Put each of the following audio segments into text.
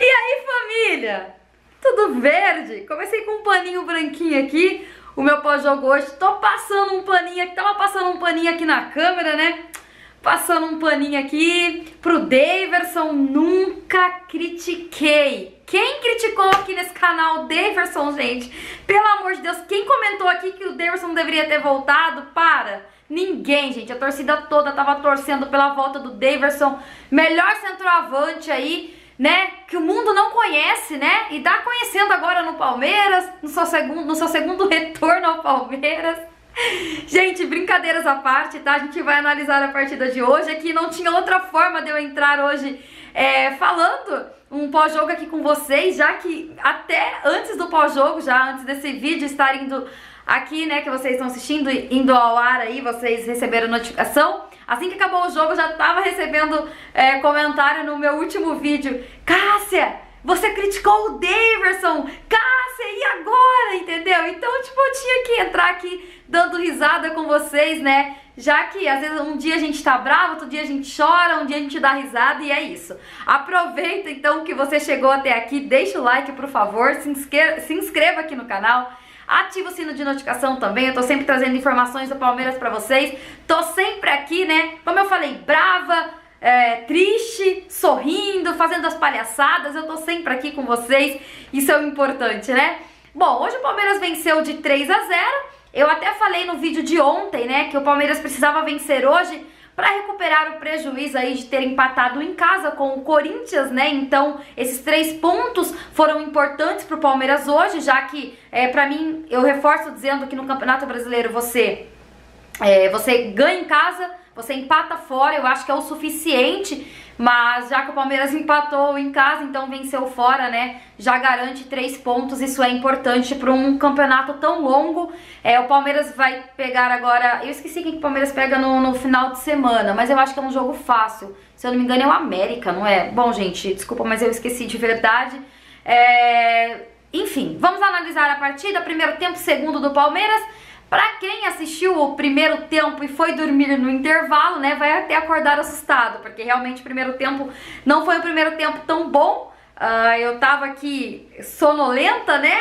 E aí, família? Tudo verde? Comecei com um paninho branquinho aqui. O meu pós-jogo hoje, tô passando um paninho aqui. Tava passando um paninho aqui na câmera, né? Passando um paninho aqui pro Deyverson. Nunca critiquei. Quem criticou aqui nesse canal o Deyverson, gente? Pelo amor de Deus, quem comentou aqui que o Deyverson deveria ter voltado? Para! Ninguém, gente. A torcida toda tava torcendo pela volta do Deyverson. Melhor centroavante aí, né? Que o mundo não conhece, né? E tá conhecendo agora no Palmeiras, no seu segundo retorno ao Palmeiras. Gente, brincadeiras à parte, tá? A gente vai analisar a partida de hoje. Aqui não tinha outra forma de eu entrar hoje falando um pós-jogo aqui com vocês, já que até antes do pós-jogo, já antes desse vídeo estar indo aqui, né, que vocês estão assistindo, indo ao ar aí, vocês receberam notificação. Assim que acabou o jogo, eu já tava recebendo comentário no meu último vídeo. Cássia, você criticou o Deyverson! Cássia, e agora? Entendeu? Então, tipo, eu tinha que entrar aqui dando risada com vocês, né? Já que, às vezes, um dia a gente tá bravo, outro dia a gente chora, um dia a gente dá risada e é isso. Aproveita, então, que você chegou até aqui. Deixa o like, por favor. Se inscreva aqui no canal. Ativa o sino de notificação também, eu tô sempre trazendo informações do Palmeiras pra vocês. Tô sempre aqui, né, como eu falei, brava, triste, sorrindo, fazendo as palhaçadas. Eu tô sempre aqui com vocês, isso é o importante, né? Bom, hoje o Palmeiras venceu de 3-0. Eu até falei no vídeo de ontem, né, que o Palmeiras precisava vencer hoje pra recuperar o prejuízo aí de ter empatado em casa com o Corinthians, né? Então, esses 3 pontos foram importantes pro Palmeiras hoje, já que, pra mim, eu reforço dizendo que no Campeonato Brasileiro você ganha em casa, você empata fora, eu acho que é o suficiente, mas já que o Palmeiras empatou em casa, então venceu fora, né? Já garante 3 pontos, isso é importante para um campeonato tão longo. O Palmeiras vai pegar agora... Eu esqueci quem que o Palmeiras pega no final de semana, mas eu acho que é um jogo fácil. Se eu não me engano é o América, não é? Bom, gente, desculpa, mas eu esqueci de verdade. Enfim, vamos analisar a partida. Primeiro tempo, segundo do Palmeiras. Pra quem assistiu o primeiro tempo e foi dormir no intervalo, né, vai até acordar assustado, porque realmente o primeiro tempo não foi um primeiro tempo tão bom. Eu tava aqui sonolenta, né,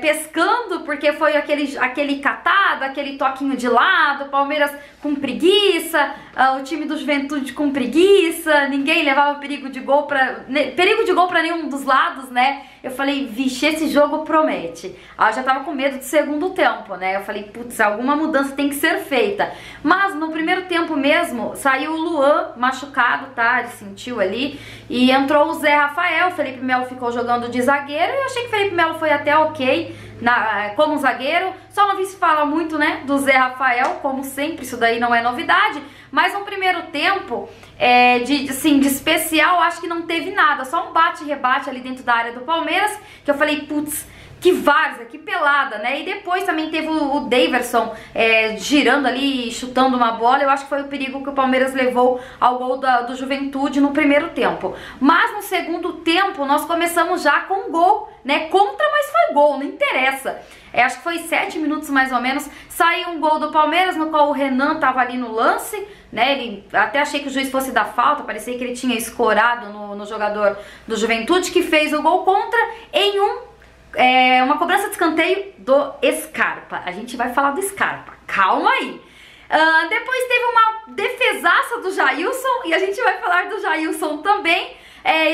pescando, porque foi aquele catado, aquele toquinho de lado, Palmeiras com preguiça, o time do Juventude com preguiça, ninguém levava perigo de gol pra nenhum dos lados, né? Eu falei, vixe, esse jogo promete. Eu já tava com medo do segundo tempo, né? Eu falei, putz, alguma mudança tem que ser feita. Mas no primeiro tempo mesmo, saiu o Luan machucado, tá? Ele sentiu ali. E entrou o Zé Rafael, o Felipe Melo ficou jogando de zagueiro. E eu achei que o Felipe Melo foi até ok como zagueiro. Só não vi se fala muito, né, do Zé Rafael, como sempre, isso daí não é novidade. Mas no primeiro tempo, de especial, acho que não teve nada. Só um bate-rebate ali dentro da área do Palmeiras, que eu falei, putz, que várzea, que pelada, né? E depois também teve o Deyverson girando ali, chutando uma bola. Eu acho que foi o perigo que o Palmeiras levou ao gol do Juventude no primeiro tempo. Mas no segundo tempo, nós começamos já com gol, né? Contra, mas foi gol, não interessa. Acho que foi 7 minutos mais ou menos, saiu um gol do Palmeiras, no qual o Renan tava ali no lance, né? Ele, até achei que o juiz fosse dar falta, parecia que ele tinha escorado no jogador do Juventude, que fez o gol contra em uma cobrança de escanteio do Scarpa. A gente vai falar do Scarpa, calma aí. Depois teve uma defesaça do Jailson, e a gente vai falar do Jailson também.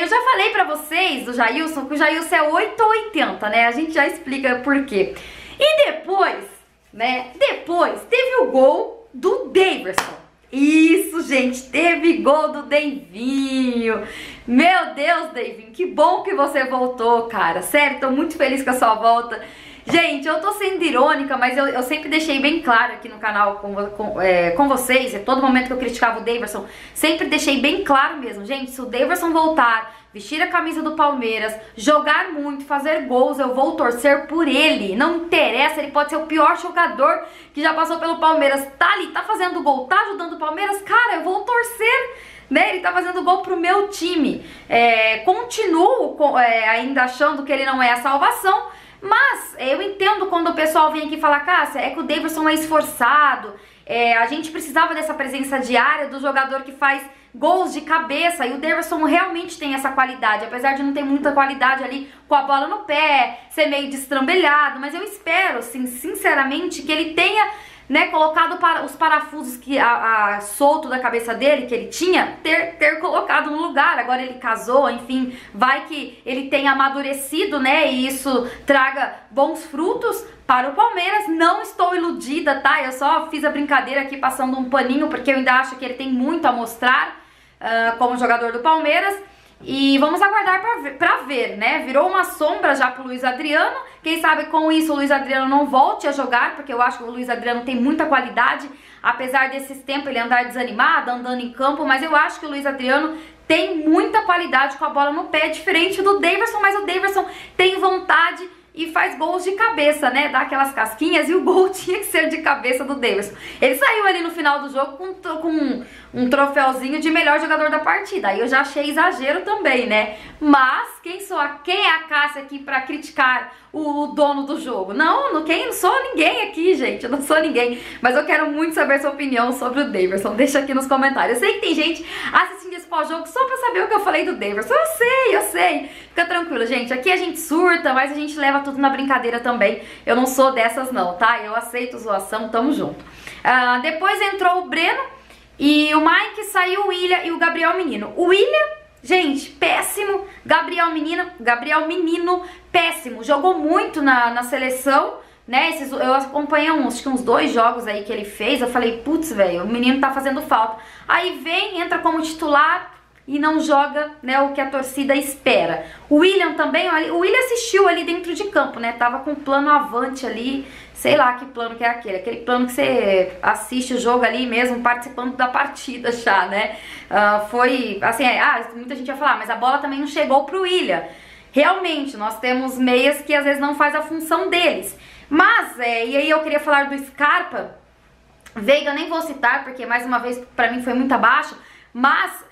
Eu já falei pra vocês do Jailson, que o Jailson é 8 ou 80, né? A gente já explica por quê. E depois, né? Depois teve o gol do Deyverson. Isso, gente, teve gol do Deyvinho. Meu Deus, Deyvinho, que bom que você voltou, cara. Sério, tô muito feliz com a sua volta. Gente, eu tô sendo irônica, mas eu sempre deixei bem claro aqui no canal com vocês, a todo momento que eu criticava o Deyverson, sempre deixei bem claro mesmo, gente, se o Deyverson voltar, vestir a camisa do Palmeiras, jogar muito, fazer gols, eu vou torcer por ele, não interessa, ele pode ser o pior jogador que já passou pelo Palmeiras, tá ali, tá fazendo gol, tá ajudando o Palmeiras, cara, eu vou torcer, né? Ele tá fazendo gol pro meu time, continuo ainda achando que ele não é a salvação. Mas eu entendo quando o pessoal vem aqui e fala, Cássia, é que o Deyverson é esforçado, a gente precisava dessa presença diária do jogador que faz gols de cabeça, e o Deyverson realmente tem essa qualidade, apesar de não ter muita qualidade ali com a bola no pé, ser meio destrambelhado, mas eu espero, assim, sinceramente, que ele tenha, né, colocado os parafusos que solto da cabeça dele, que ele tinha, ter colocado no lugar. Agora ele casou, enfim, vai que ele tenha amadurecido, né, e isso traga bons frutos para o Palmeiras. Não estou iludida, tá? Eu só fiz a brincadeira aqui passando um paninho, porque eu ainda acho que ele tem muito a mostrar como jogador do Palmeiras. E vamos aguardar pra ver, né? Virou uma sombra já pro Luiz Adriano. Quem sabe com isso o Luiz Adriano não volte a jogar, porque eu acho que o Luiz Adriano tem muita qualidade, apesar desses tempos ele andar desanimado, andando em campo, mas eu acho que o Luiz Adriano tem muita qualidade com a bola no pé, diferente do Deyverson, mas o Deyverson tem vontade e faz gols de cabeça, né? Dá aquelas casquinhas, e o gol tinha que ser de cabeça do Deyverson. Ele saiu ali no final do jogo com um troféuzinho de melhor jogador da partida. Aí eu já achei exagero também, né? Mas quem é a Cássia aqui pra criticar o dono do jogo? Não sou ninguém aqui, gente. Eu não sou ninguém. Mas eu quero muito saber sua opinião sobre o Deyverson. Deixa aqui nos comentários. Eu sei que tem gente assistindo esse pós-jogo só pra saber o que eu falei do Deyverson. Eu sei. Fica tranquilo, gente. Aqui a gente surta, mas a gente leva tudo na brincadeira também. Eu não sou dessas não, tá? Eu aceito zoação, tamo junto. Depois entrou o Breno e o Mike, saiu o William e o Gabriel Menino. O William, gente, péssimo. Gabriel Menino, péssimo. Jogou muito na seleção, né? Eu acompanhei acho que uns 2 jogos aí que ele fez. Eu falei, putz, velho, o menino tá fazendo falta. Aí vem, entra como titular e não joga, né, o que a torcida espera. O William também, o William assistiu ali dentro de campo, né, tava com um plano avante ali, sei lá que plano que é aquele plano que você assiste o jogo ali mesmo, participando da partida já, né. Foi, assim, muita gente vai falar, mas a bola também não chegou pro William. Realmente, nós temos meias que às vezes não faz a função deles. Mas, e aí eu queria falar do Scarpa, Veiga eu nem vou citar, porque mais uma vez pra mim foi muito abaixo. Mas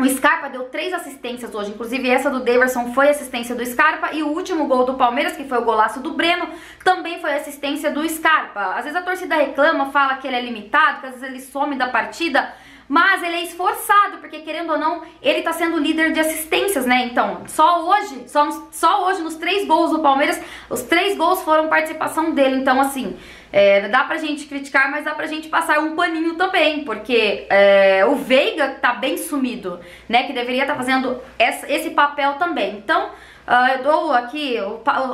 o Scarpa deu 3 assistências hoje, inclusive essa do Deyverson foi assistência do Scarpa, e o último gol do Palmeiras, que foi o golaço do Breno, também foi assistência do Scarpa. Às vezes a torcida reclama, fala que ele é limitado, que às vezes ele some da partida, mas ele é esforçado, porque querendo ou não, ele tá sendo líder de assistências, né? Então, só hoje nos 3 gols do Palmeiras, os 3 gols foram participação dele. Então, assim, dá pra gente criticar, mas dá pra gente passar um paninho também, porque o Veiga tá bem sumido, né? Que deveria tá fazendo esse papel também. Então, eu dou aqui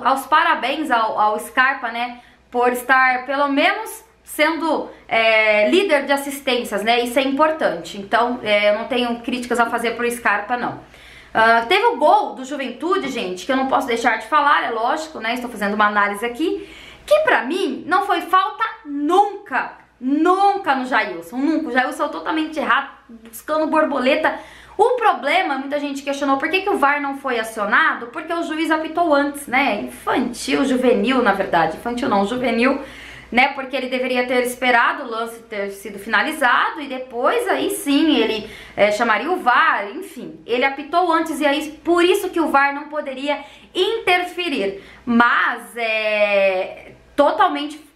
aos parabéns ao Scarpa, né? Por estar, pelo menos, sendo líder de assistências, né? Isso é importante. Então, eu não tenho críticas a fazer pro Scarpa, não. Teve o gol do Juventude, gente, que eu não posso deixar de falar, é lógico, né? Estou fazendo uma análise aqui, que pra mim não foi falta nunca no Jailson, nunca. O Jailson totalmente errado, buscando borboleta. O problema, muita gente questionou por que o VAR não foi acionado, porque o juiz apitou antes, né? Juvenil, na verdade. Infantil não, juvenil, né? Porque ele deveria ter esperado o lance ter sido finalizado e depois aí sim ele chamaria o VAR, enfim. Ele apitou antes e aí por isso que o VAR não poderia interferir. Mas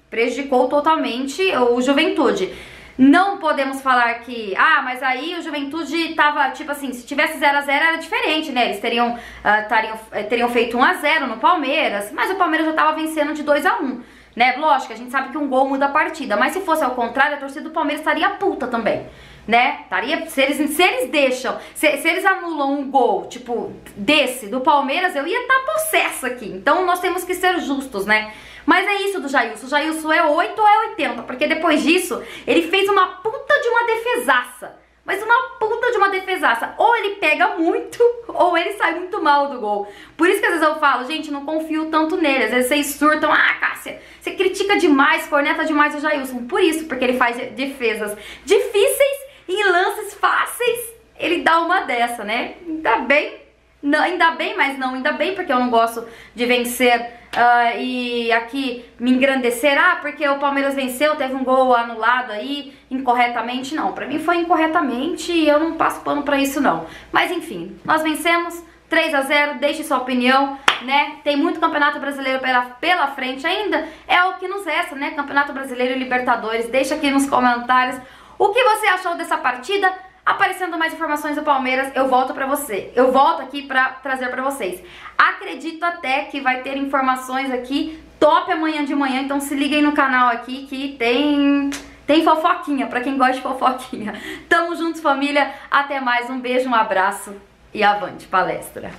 prejudicou totalmente o Juventude. Não podemos falar que, mas aí o Juventude tava, tipo assim, se tivesse 0x0 era diferente, né? Eles teriam feito 1x0 no Palmeiras, mas o Palmeiras já tava vencendo de 2x1. Né? Lógico, a gente sabe que um gol muda a partida, mas se fosse ao contrário, a torcida do Palmeiras estaria puta também, né? Se eles anulam um gol, tipo, desse, do Palmeiras, eu ia estar possessa aqui. Então nós temos que ser justos, né? Mas é isso do Jailson. O Jailson é 8 ou é 80, porque depois disso, ele fez uma puta de uma defesaça. Mas uma puta de uma defesaça. Ou ele pega muito, ou ele sai muito mal do gol. Por isso que às vezes eu falo, gente, não confio tanto nele. Às vezes vocês surtam, Cássia, você critica demais, corneta demais o Jailson. Por isso, porque ele faz defesas difíceis e lances fáceis. Ele dá uma dessa, né? Ainda bem, porque eu não gosto de vencer e aqui me engrandecer, porque o Palmeiras venceu, teve um gol anulado aí, incorretamente. Não, pra mim foi incorretamente e eu não passo pano pra isso não. Mas enfim, nós vencemos, 3x0, deixe sua opinião, né? Tem muito Campeonato Brasileiro pela frente ainda, é o que nos resta, né? Campeonato Brasileiro e Libertadores, deixa aqui nos comentários o que você achou dessa partida. Aparecendo mais informações do Palmeiras, eu volto pra você. Eu volto aqui pra trazer pra vocês. Acredito até que vai ter informações aqui top amanhã de manhã, então se liguem no canal aqui que tem fofoquinha, pra quem gosta de fofoquinha. Tamo juntos, família. Até mais, um beijo, um abraço e avante palestra.